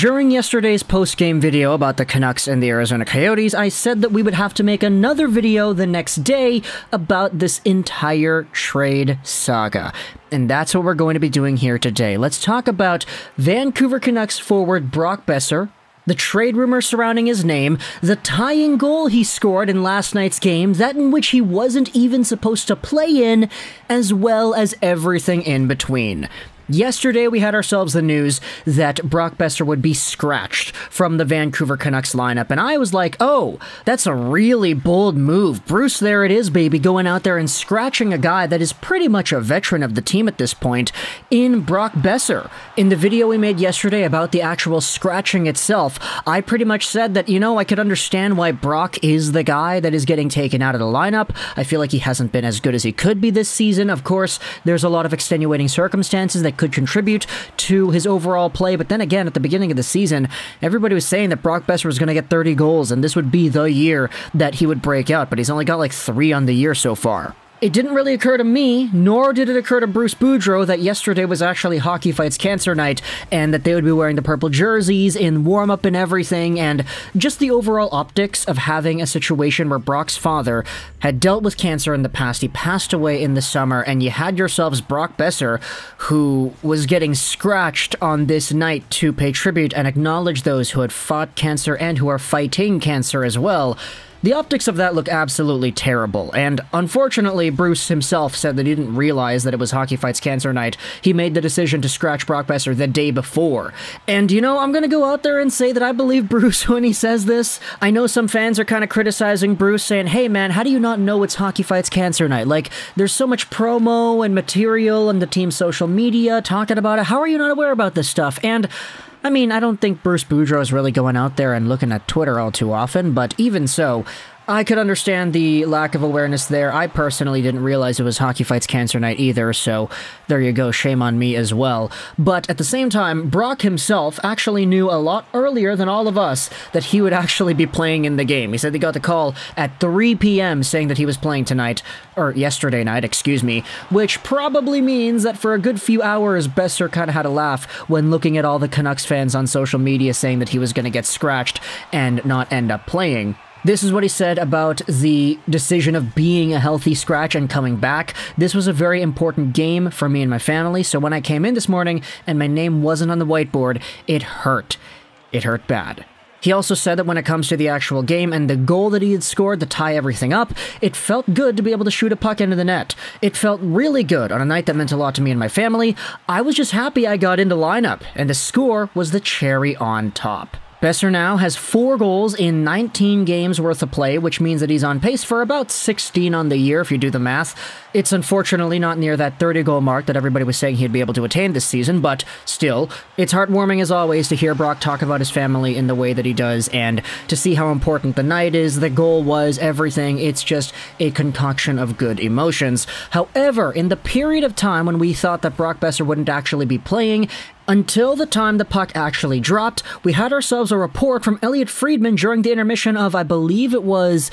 During yesterday's post-game video about the Canucks and the Arizona Coyotes, I said that we would have to make another video the next day about this entire trade saga. And that's what we're going to be doing here today. Let's talk about Vancouver Canucks forward Brock Boeser, the trade rumor surrounding his name, the tying goal he scored in last night's game, that in which he wasn't even supposed to play in, as well as everything in between. Yesterday, we had ourselves the news that Brock Boeser would be scratched from the Vancouver Canucks lineup, and I was like, oh, that's a really bold move. Bruce, there it is, baby, going out there and scratching a guy that is pretty much a veteran of the team at this point in Brock Boeser. In the video we made yesterday about the actual scratching itself, I pretty much said that, you know, I could understand why Brock is the guy that is getting taken out of the lineup. I feel like he hasn't been as good as he could be this season. Of course, there's a lot of extenuating circumstances that could contribute to his overall play, but then again, at the beginning of the season, everybody was saying that Brock Boeser was going to get 30 goals, and this would be the year that he would break out, but he's only got like 3 on the year so far. It didn't really occur to me, nor did it occur to Bruce Boudreau, that yesterday was actually Hockey Fights Cancer Night, and that they would be wearing the purple jerseys in warm-up and everything, and just the overall optics of having a situation where Brock's father had dealt with cancer in the past. He passed away in the summer, and you had yourselves Brock Boeser, who was getting scratched on this night to pay tribute and acknowledge those who had fought cancer and who are fighting cancer as well. The optics of that look absolutely terrible, and unfortunately, Bruce himself said that he didn't realize that it was Hockey Fights Cancer Night. He made the decision to scratch Brock Boeser the day before. And, you know, I'm gonna go out there and say that I believe Bruce when he says this. I know some fans are kind of criticizing Bruce, saying, hey man, how do you not know it's Hockey Fights Cancer Night? Like, there's so much promo and material and the team's social media talking about it. How are you not aware about this stuff? And I mean, I don't think Bruce Boudreau is really going out there and looking at Twitter all too often, but even so, I could understand the lack of awareness there. I personally didn't realize it was Hockey Fights Cancer Night either, so there you go, shame on me as well. But at the same time, Brock himself actually knew a lot earlier than all of us that he would actually be playing in the game. He said they got the call at 3 p.m. saying that he was playing tonight, or yesterday night, excuse me, which probably means that for a good few hours, Boeser kind of had a laugh when looking at all the Canucks fans on social media saying that he was going to get scratched and not end up playing. This is what he said about the decision of being a healthy scratch and coming back. This was a very important game for me and my family, so when I came in this morning and my name wasn't on the whiteboard, it hurt. It hurt bad. He also said that when it comes to the actual game and the goal that he had scored to tie everything up, it felt good to be able to shoot a puck into the net. It felt really good on a night that meant a lot to me and my family. I was just happy I got into lineup, and the score was the cherry on top. Boeser now has 4 goals in 19 games worth of play, which means that he's on pace for about 16 on the year if you do the math. It's unfortunately not near that 30-goal mark that everybody was saying he'd be able to attain this season, but still, it's heartwarming as always to hear Brock talk about his family in the way that he does, and to see how important the night is, the goal was, everything. It's just a concoction of good emotions. However, in the period of time when we thought that Brock Boeser wouldn't actually be playing, until the time the puck actually dropped, we had ourselves a report from Elliot Friedman during the intermission of, I believe it was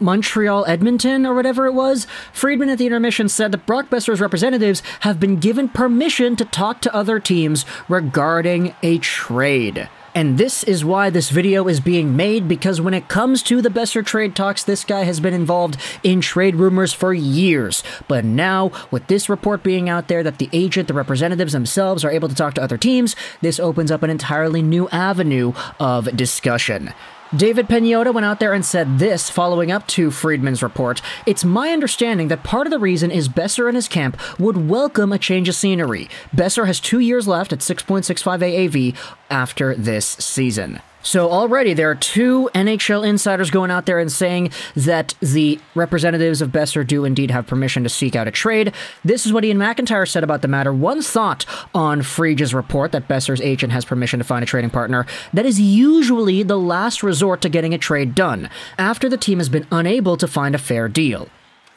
Montreal, Edmonton, or whatever it was. Friedman at the intermission said that Brock Boeser's representatives have been given permission to talk to other teams regarding a trade. And this is why this video is being made, because when it comes to the Boeser trade talks, this guy has been involved in trade rumors for years. But now, with this report being out there that the agent, the representatives themselves are able to talk to other teams, this opens up an entirely new avenue of discussion. David Pignotta went out there and said this, following up to Friedman's report. It's my understanding that part of the reason is Boeser and his camp would welcome a change of scenery. Boeser has 2 years left at 6.65 AAV after this season. So already there are 2 NHL insiders going out there and saying that the representatives of Boeser do indeed have permission to seek out a trade. This is what Ian McIntyre said about the matter. One thought on Friedge's report that Boeser's agent has permission to find a trading partner. That is usually the last resort to getting a trade done, after the team has been unable to find a fair deal.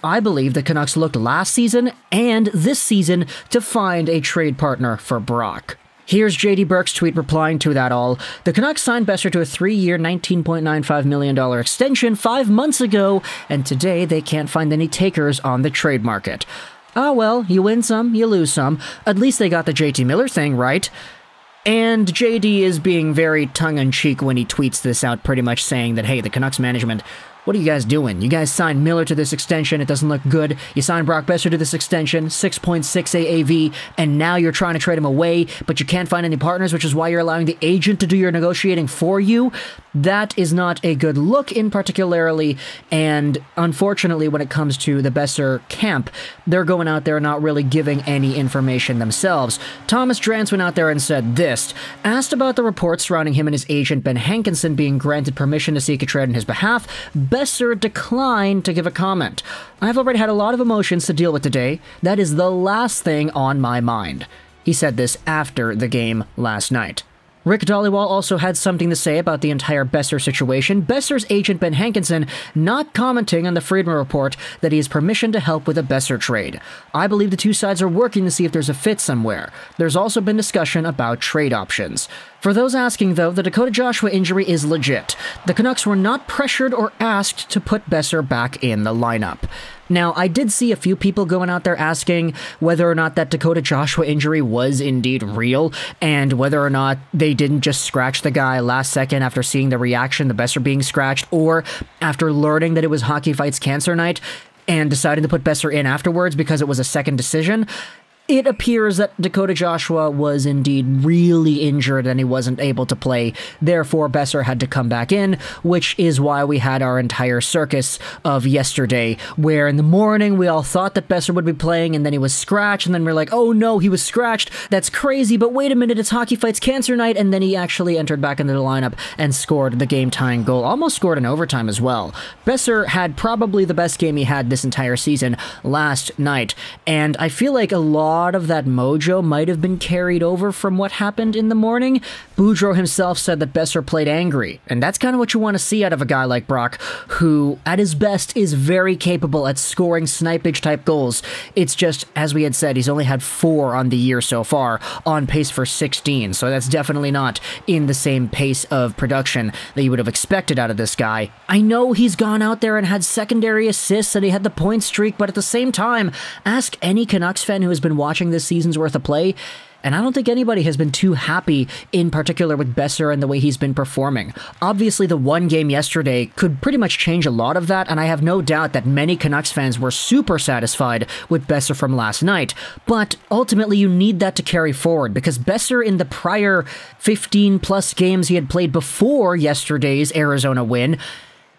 I believe the Canucks looked last season and this season to find a trade partner for Brock. Here's J.D. Burke's tweet replying to that all. The Canucks signed Boeser to a 3-year, $19.95 million extension 5 months ago, and today they can't find any takers on the trade market. Ah well, you win some, you lose some. At least they got the J.T. Miller thing right. And JD is being very tongue-in-cheek when he tweets this out, pretty much saying that, hey, the Canucks management, what are you guys doing? You guys signed Miller to this extension, it doesn't look good. You signed Brock Boeser to this extension, 6.6 AAV, and now you're trying to trade him away, but you can't find any partners, which is why you're allowing the agent to do your negotiating for you. That is not a good look in particularly, and unfortunately when it comes to the Boeser camp, they're going out there not really giving any information themselves. Thomas Drance went out there and said this. Asked about the reports surrounding him and his agent Ben Hankinson being granted permission to seek a trade on his behalf, Boeser declined to give a comment. I've already had a lot of emotions to deal with today. That is the last thing on my mind. He said this after the game last night. Rick Dollywall also had something to say about the entire Boeser situation, Boeser's agent Ben Hankinson not commenting on the Friedman report that he has permission to help with a Boeser trade. I believe the two sides are working to see if there's a fit somewhere. There's also been discussion about trade options. For those asking though, the Dakota Joshua injury is legit. The Canucks were not pressured or asked to put Boeser back in the lineup. Now, I did see a few people going out there asking whether or not that Dakota Joshua injury was indeed real, and whether or not they didn't just scratch the guy last second after seeing the reaction, the Boeser being scratched, or after learning that it was Hockey Fights Cancer Night, and deciding to put Boeser in afterwards because it was a second decision. It appears that Dakota Joshua was indeed really injured and he wasn't able to play, therefore Boeser had to come back in, which is why we had our entire circus of yesterday, where in the morning we all thought that Boeser would be playing and then he was scratched, and then we're like, oh no, he was scratched, that's crazy, but wait a minute, it's Hockey Fights Cancer Night, and then he actually entered back into the lineup and scored the game-tying goal, almost scored in overtime as well. Boeser had probably the best game he had this entire season last night, and I feel like a lot of that mojo might have been carried over from what happened in the morning. Boudreau himself said that Boeser played angry, and that's kind of what you want to see out of a guy like Brock, who at his best is very capable at scoring snipage type goals. It's just, as we had said, he's only had 4 on the year so far, on pace for 16, so that's definitely not in the same pace of production that you would have expected out of this guy. I know he's gone out there and had secondary assists and he had the point streak, but at the same time, ask any Canucks fan who has been watching this season's worth of play, and I don't think anybody has been too happy, in particular with Boeser and the way he's been performing. Obviously, the one game yesterday could pretty much change a lot of that, and I have no doubt that many Canucks fans were super satisfied with Boeser from last night, but ultimately you need that to carry forward, because Boeser in the prior 15-plus games he had played before yesterday's Arizona win,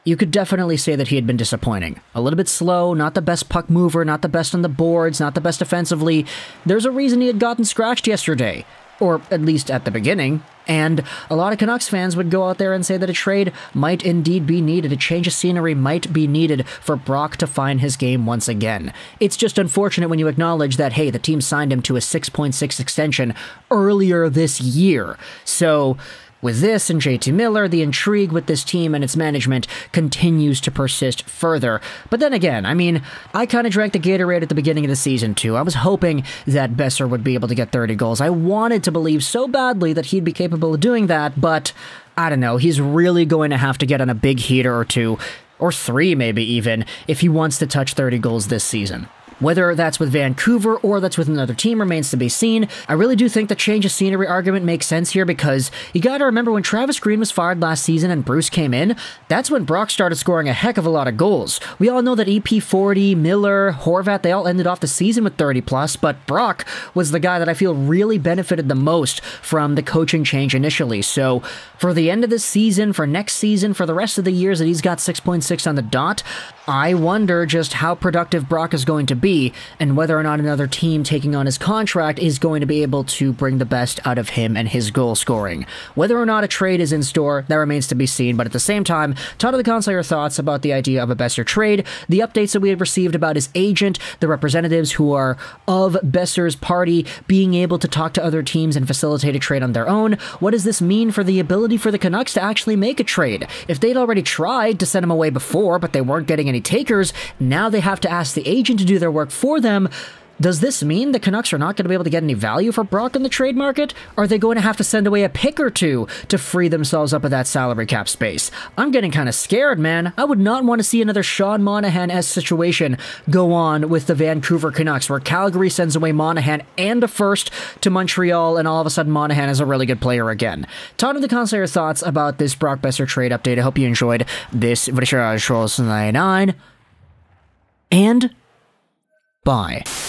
you could definitely say that he had been disappointing. A little bit slow, not the best puck mover, not the best on the boards, not the best offensively. There's a reason he had gotten scratched yesterday, or at least at the beginning, and a lot of Canucks fans would go out there and say that a trade might indeed be needed, a change of scenery might be needed for Brock to find his game once again. It's just unfortunate when you acknowledge that, hey, the team signed him to a 6.6 extension earlier this year, so with this and J.T. Miller, the intrigue with this team and its management continues to persist further. But then again, I mean, I kind of drank the Gatorade at the beginning of the season too. I was hoping that Boeser would be able to get 30 goals. I wanted to believe so badly that he'd be capable of doing that, but I don't know, he's really going to have to get on a big heater or two, or 3 maybe even, if he wants to touch 30 goals this season. Whether that's with Vancouver or that's with another team remains to be seen. I really do think the change of scenery argument makes sense here, because you gotta remember when Travis Green was fired last season and Bruce came in, that's when Brock started scoring a heck of a lot of goals. We all know that EP40, Miller, Horvat, they all ended off the season with 30 plus, but Brock was the guy that I feel really benefited the most from the coaching change initially. So for the end of this season, for next season, for the rest of the years that he's got 6.6 on the dot, I wonder just how productive Brock is going to be, and whether or not another team taking on his contract is going to be able to bring the best out of him and his goal scoring. Whether or not a trade is in store, that remains to be seen, but at the same time, Todd of the Console, your thoughts about the idea of a Boeser trade, the updates that we have received about his agent, the representatives who are of Boeser's party being able to talk to other teams and facilitate a trade on their own. What does this mean for the ability for the Canucks to actually make a trade? If they'd already tried to send him away before, but they weren't getting any takers, now they have to ask the agent to do their work for them, Does this mean the Canucks are not going to be able to get any value for Brock in the trade market? Are they going to have to send away a pick or two to free themselves up of that salary cap space? I'm getting kind of scared, man. I would not want to see another Sean Monahan-esque situation go on with the Vancouver Canucks, where Calgary sends away Monahan and a first to Montreal, and all of a sudden Monahan is a really good player again. Time to consider your thoughts about this Brock Boeser trade update. I hope you enjoyed this. legorocks99, and bye.